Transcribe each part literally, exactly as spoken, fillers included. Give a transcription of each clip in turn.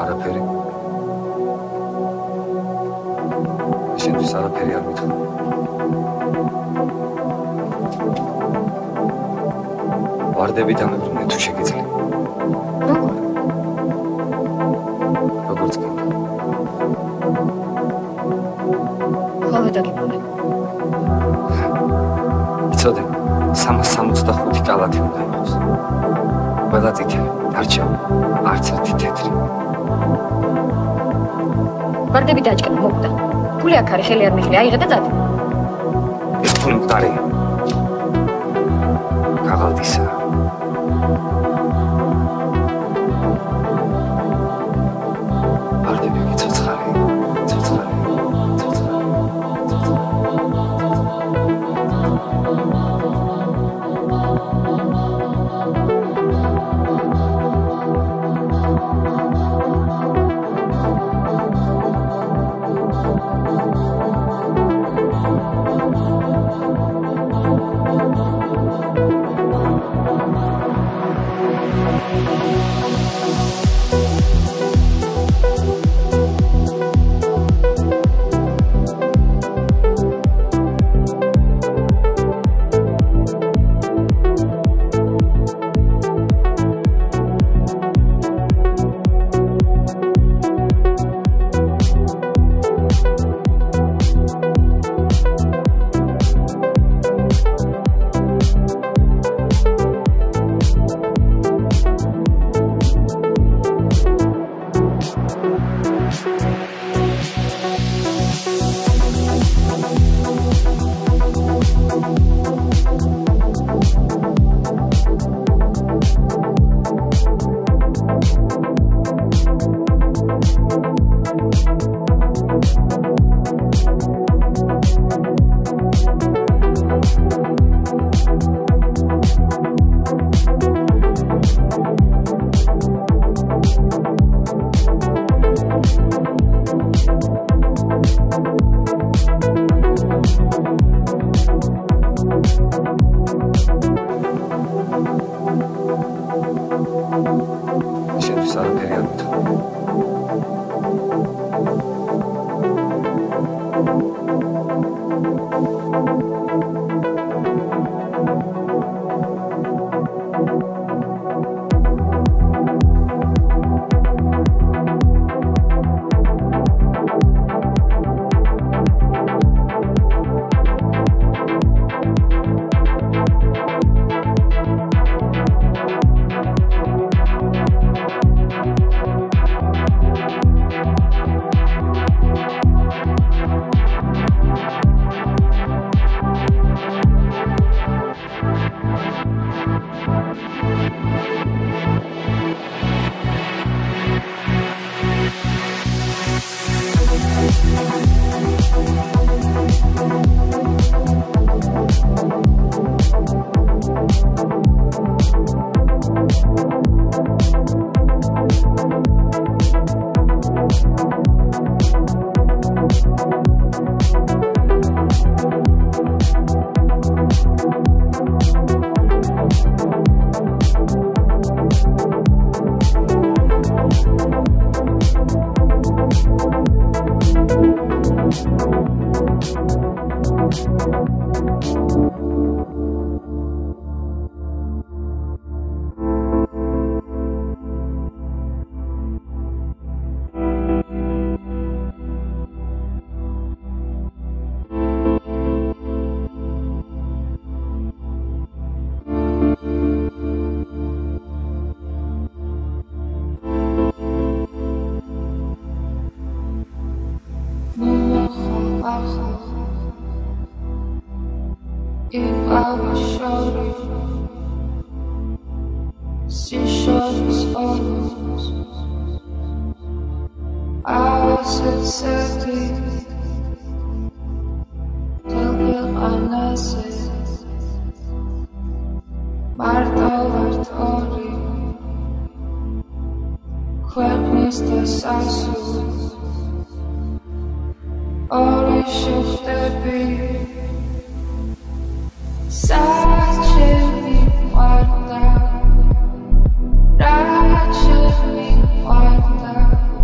Ara peri. Şimdi sana peri yaptım. Vardebe danıbrune tuşa getirdim. სამას სამოცდახუთი კალათი უნდა იყოს. ყველა წითელი დარჩა, არც ერთი თეთრი. ვარდები დაჭკნა მოკვდა. გული აქ არის, ხელი არ მიხლი, აიღე და დადე. ეს ფული მკვდარია. ქაღალდისა. ვარდები კი ცოცხალი, ცოცხალი. Saçını varda, raçını varda.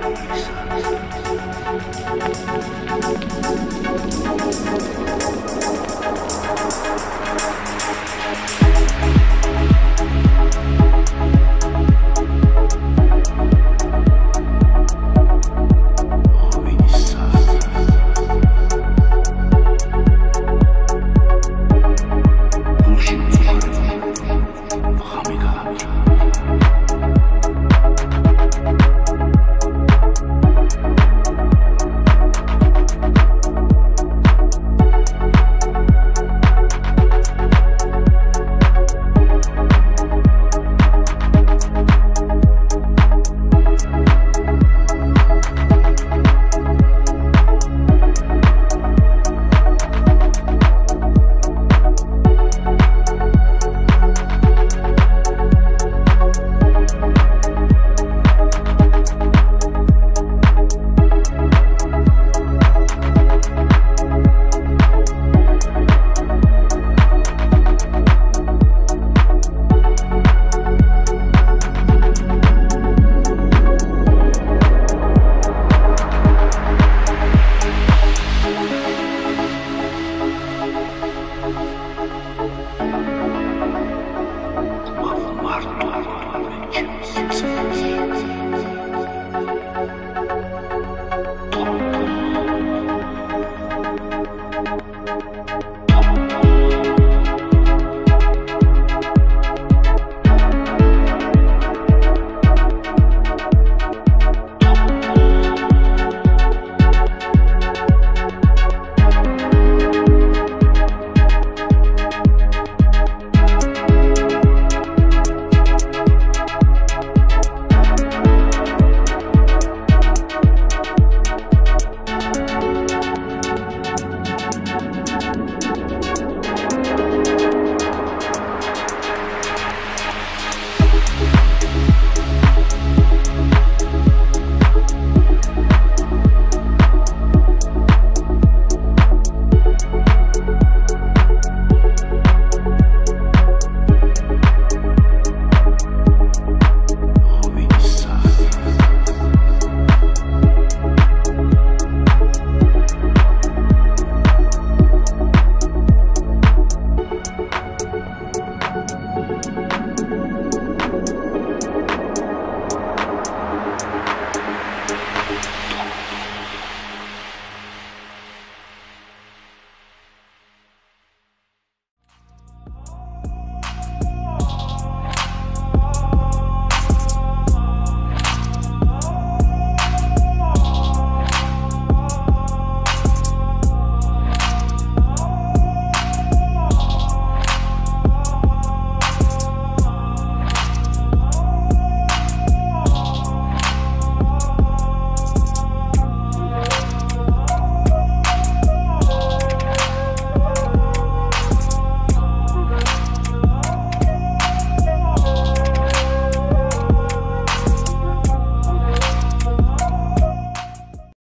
Yes.